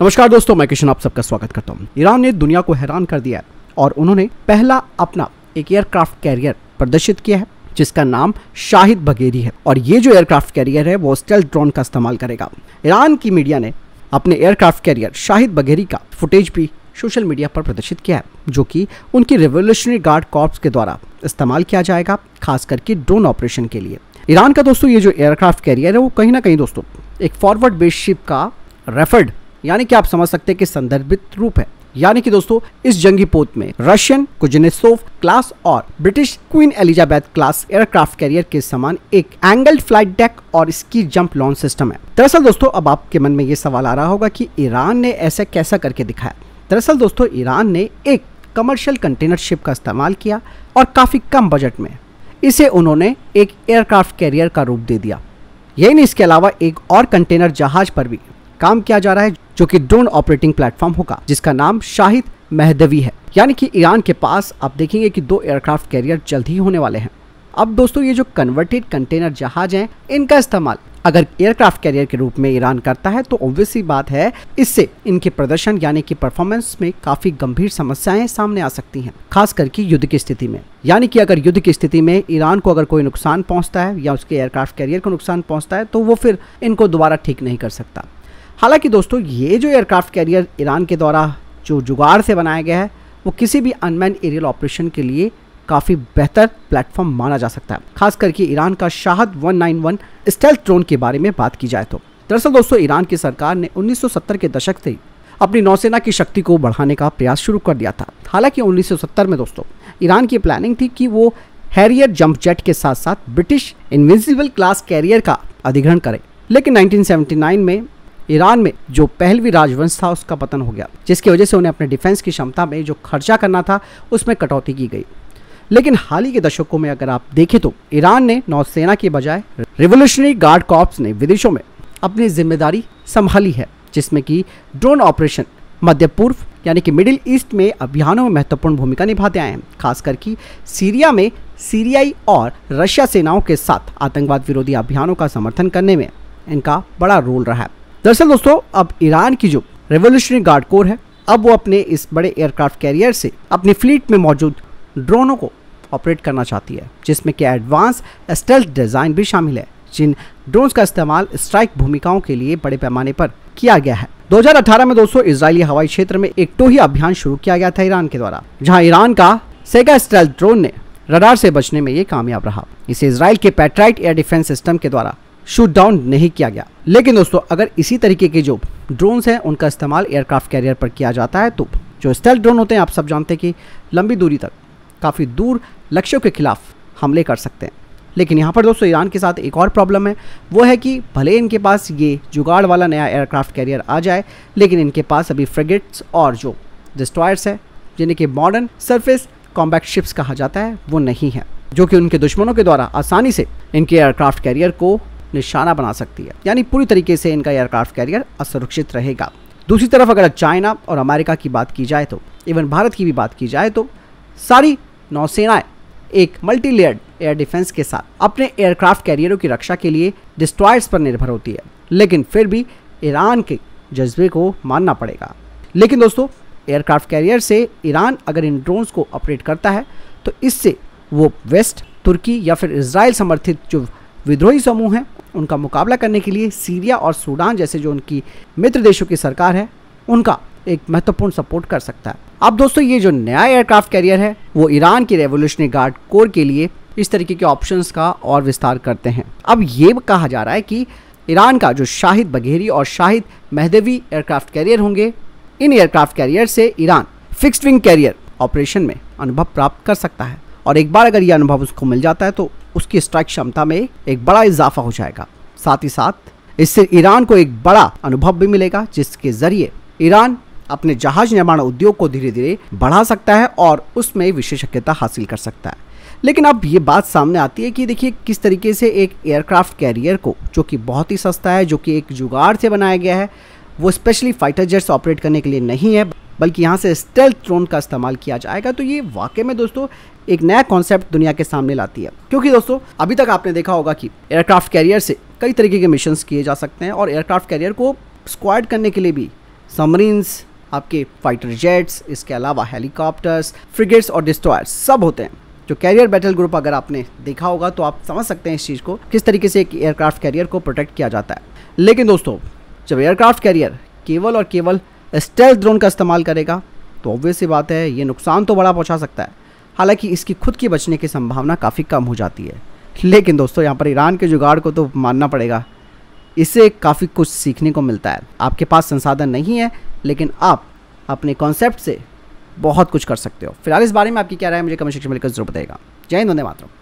नमस्कार दोस्तों, मैं किशन, आप सबका स्वागत करता हूँ। ईरान ने दुनिया को हैरान कर दिया है और उन्होंने पहला अपना एक एयरक्राफ्ट कैरियर प्रदर्शित किया है जिसका नाम शाहिद बगेरी है। और ये जो एयरक्राफ्ट कैरियर है वो स्टेल्थ ड्रोन का इस्तेमाल करेगा। ईरान की मीडिया ने अपने एयरक्राफ्ट कैरियर शाहिद बगेरी का फुटेज भी सोशल मीडिया पर प्रदर्शित किया है, जो कि उनकी रेवोल्यूशनरी गार्ड कॉर्प्स के द्वारा इस्तेमाल किया जाएगा, खास करके ड्रोन ऑपरेशन के लिए। ईरान का दोस्तों ये जो एयरक्राफ्ट कैरियर है वो कहीं ना कहीं दोस्तों एक फॉरवर्ड बेस शिप का रेफर्ड यानी कि आप समझ सकते हैं कि संदर्भित रूप है। यानी कि दोस्तों इस जंगी पोत में रशियन कुजनेसोव क्लास और British Queen Elizabeth class aircraft carrier के समान एक एंगल्ड फ्लाइट डेक और इसकी जंप लॉन्च सिस्टम है। दरअसल दोस्तों अब आपके मन में ये सवाल आ रहा होगा कि ईरान ने ऐसा कैसा करके दिखाया। दरअसल दोस्तों ईरान ने एक कमर्शियल कंटेनर शिप का इस्तेमाल किया और काफ़ी कम बजट में इसे उन्होंने एक एयरक्राफ्ट कैरियर का रूप दे दिया। यही नहीं, इसके अलावा एक और कंटेनर जहाज पर भी काम किया जा रहा है जो कि ड्रोन ऑपरेटिंग प्लेटफॉर्म होगा, जिसका नाम शाहिद महदवी है। यानी कि ईरान के पास आप देखेंगे कि दो एयरक्राफ्ट कैरियर जल्द ही होने वाले हैं। अब दोस्तों ये जो कन्वर्टेड कंटेनर जहाज हैं, इनका इस्तेमाल अगर एयरक्राफ्ट कैरियर के रूप में ईरान करता है तो ऑब्वियस सी बात है इससे इनके प्रदर्शन यानी कि परफॉर्मेंस में काफी गंभीर समस्याएं सामने आ सकती हैं, खास करके युद्ध की स्थिति में। यानी कि अगर युद्ध की स्थिति में ईरान को अगर कोई नुकसान पहुंचता है या उसके एयरक्राफ्ट कैरियर को नुकसान पहुंचता है तो वो फिर इनको दोबारा ठीक नहीं कर सकता। हालांकि दोस्तों ये जो एयरक्राफ्ट कैरियर ईरान के द्वारा जो जुगाड़ से बनाया गया है वो किसी भी अनमैन एरियल ऑपरेशन के लिए काफ़ी बेहतर प्लेटफॉर्म माना जा सकता है, खास करके ईरान का शाहद 191 स्टेल्थ ड्रोन के बारे में बात की जाए तो। दरअसल दोस्तों ईरान की सरकार ने 1970 के दशक से अपनी नौसेना की शक्ति को बढ़ाने का प्रयास शुरू कर दिया था। हालांकि 1970 में दोस्तों ईरान की प्लानिंग थी कि वो हैरियर जंप जेट के साथ साथ ब्रिटिश इन्विंसिबल क्लास कैरियर का अधिग्रहण करे, लेकिन 1979 में ईरान में जो पहलवी राजवंश था उसका पतन हो गया, जिसकी वजह से उन्हें अपने डिफेंस की क्षमता में जो खर्चा करना था उसमें कटौती की गई। लेकिन हाल ही के दशकों में अगर आप देखें तो ईरान ने नौसेना के बजाय रिवोल्यूशनरी गार्ड कॉर्प्स ने विदेशों में अपनी जिम्मेदारी संभाली है, जिसमें कि ड्रोन ऑपरेशन मध्य पूर्व यानी कि मिडिल ईस्ट में अभियानों में महत्वपूर्ण भूमिका निभाते आए हैं, खासकर कि सीरिया में सीरियाई और रशिया सेनाओं के साथ आतंकवाद विरोधी अभियानों का समर्थन करने में इनका बड़ा रोल रहा है। दरअसल दोस्तों अब ईरान की जो रेवोल्यूशनरी गार्ड कोर है, अब वो अपने इस बड़े एयरक्राफ्ट कैरियर से अपनी फ्लीट में मौजूद ड्रोनों को ऑपरेट करना चाहती है, जिसमें कि एडवांस स्टेल्थ डिज़ाइन भी शामिल है, जिन ड्रोन्स का इस्तेमाल स्ट्राइक भूमिकाओं के लिए बड़े पैमाने पर किया गया है। 2018 में दोस्तों इजरायली हवाई क्षेत्र में एक टोही अभियान शुरू किया गया था ईरान के द्वारा, जहां ईरान का सेगा स्टेल्थ ड्रोन ने रडार से बचने में ये कामयाब रहा। इसे इजराइल के पैट्राइट एयर डिफेंस सिस्टम के द्वारा शूट डाउन नहीं किया गया। लेकिन दोस्तों अगर इसी तरीके के जो ड्रोन्स हैं उनका इस्तेमाल एयरक्राफ्ट कैरियर पर किया जाता है तो जो स्टेल्थ ड्रोन होते हैं आप सब जानते हैं कि लंबी दूरी तक काफ़ी दूर लक्ष्यों के खिलाफ हमले कर सकते हैं। लेकिन यहाँ पर दोस्तों ईरान के साथ एक और प्रॉब्लम है, वो है कि भले इनके पास ये जुगाड़ वाला नया एयरक्राफ्ट कैरियर आ जाए, लेकिन इनके पास अभी फ्रिगेट्स और जो डिस्ट्रॉयर्स है जिन्हें कि मॉडर्न सरफेस कॉम्बैट शिप्स कहा जाता है वो नहीं है, जो कि उनके दुश्मनों के द्वारा आसानी से इनके एयरक्राफ्ट कैरियर को निशाना बना सकती है। यानी पूरी तरीके से इनका एयरक्राफ्ट कैरियर असुरक्षित रहेगा। दूसरी तरफ अगर चाइना और अमेरिका की बात की जाए तो इवन भारत की भी बात की जाए तो सारी नौसेनाएं एक मल्टी लेयर्ड एयर डिफेंस के साथ अपने एयरक्राफ्ट कैरियरों की रक्षा के लिए डिस्ट्रॉयर्स पर निर्भर होती है। लेकिन फिर भी ईरान के जज्बे को मानना पड़ेगा। लेकिन दोस्तों एयरक्राफ्ट कैरियर से ईरान अगर इन ड्रोन्स को ऑपरेट करता है तो इससे वो वेस्ट, तुर्की या फिर इजराइल समर्थित जो विद्रोही समूह हैं उनका मुकाबला करने के लिए सीरिया और सूडान जैसे जो उनकी मित्र देशों की सरकार है उनका एक महत्वपूर्ण सपोर्ट कर सकता है। अब दोस्तों ये जो नया एयरक्राफ्ट कैरियर है वो ईरान की रेवोल्यूशनरी गार्ड कोर के लिए इस तरीके के ऑप्शंस का और विस्तार करते हैं। अब ये कहा जा रहा है कि ईरान का जो शाहिद बगेरी और शाहिद महदवी एयरक्राफ्ट कैरियर होंगे, इन एयरक्राफ्ट कैरियर से Iran fixed wing carrier operation में अनुभव प्राप्त कर सकता है और एक बार अगर ये अनुभव उसको मिल जाता है तो उसकी स्ट्राइक क्षमता में एक बड़ा इजाफा हो जाएगा। साथ ही साथ इससे ईरान को एक बड़ा अनुभव भी मिलेगा, जिसके जरिए ईरान अपने जहाज निर्माण उद्योग को धीरे धीरे बढ़ा सकता है और उसमें विशेषज्ञता हासिल कर सकता है। लेकिन अब ये बात सामने आती है कि देखिए किस तरीके से एक एयरक्राफ्ट कैरियर को, जो कि बहुत ही सस्ता है, जो कि एक जुगाड़ से बनाया गया है, वो स्पेशली फाइटर जेट्स ऑपरेट करने के लिए नहीं है, बल्कि यहाँ से स्टेल्थ ड्रोन का इस्तेमाल किया जाएगा। तो ये वाकई में दोस्तों एक नया कॉन्सेप्ट दुनिया के सामने लाती है, क्योंकि दोस्तों अभी तक आपने देखा होगा कि एयरक्राफ्ट कैरियर से कई तरीके के मिशंस किए जा सकते हैं और एयरक्राफ्ट कैरियर को स्क्वाड करने के लिए भी सबमरीन्स, आपके फाइटर जेट्स, इसके अलावा हेलीकॉप्टर्स, फ्रिगेट्स और डिस्ट्रॉयर्स सब होते हैं। जो कैरियर बैटल ग्रुप अगर आपने देखा होगा तो आप समझ सकते हैं इस चीज़ को, किस तरीके से एक एयरक्राफ्ट कैरियर को प्रोटेक्ट किया जाता है। लेकिन दोस्तों, जब एयरक्राफ्ट कैरियर केवल और केवल स्टेल्थ ड्रोन का इस्तेमाल करेगा तो ऑब्वियस सी बात है ये नुकसान तो बड़ा पहुंचा सकता है। हालांकि इसकी खुद की बचने की संभावना काफ़ी कम हो जाती है। लेकिन दोस्तों, यहाँ पर ईरान के जुगाड़ को तो मानना पड़ेगा, इससे काफ़ी कुछ सीखने को मिलता है। आपके पास संसाधन नहीं है लेकिन आप अपने कॉन्सेप्ट से बहुत कुछ कर सकते हो। फिलहाल इस बारे में आपकी क्या राय है मुझे कमेंट सेक्शन में लिखकर जरूर बताइएगा। जय हिंद, वंदे मातरम।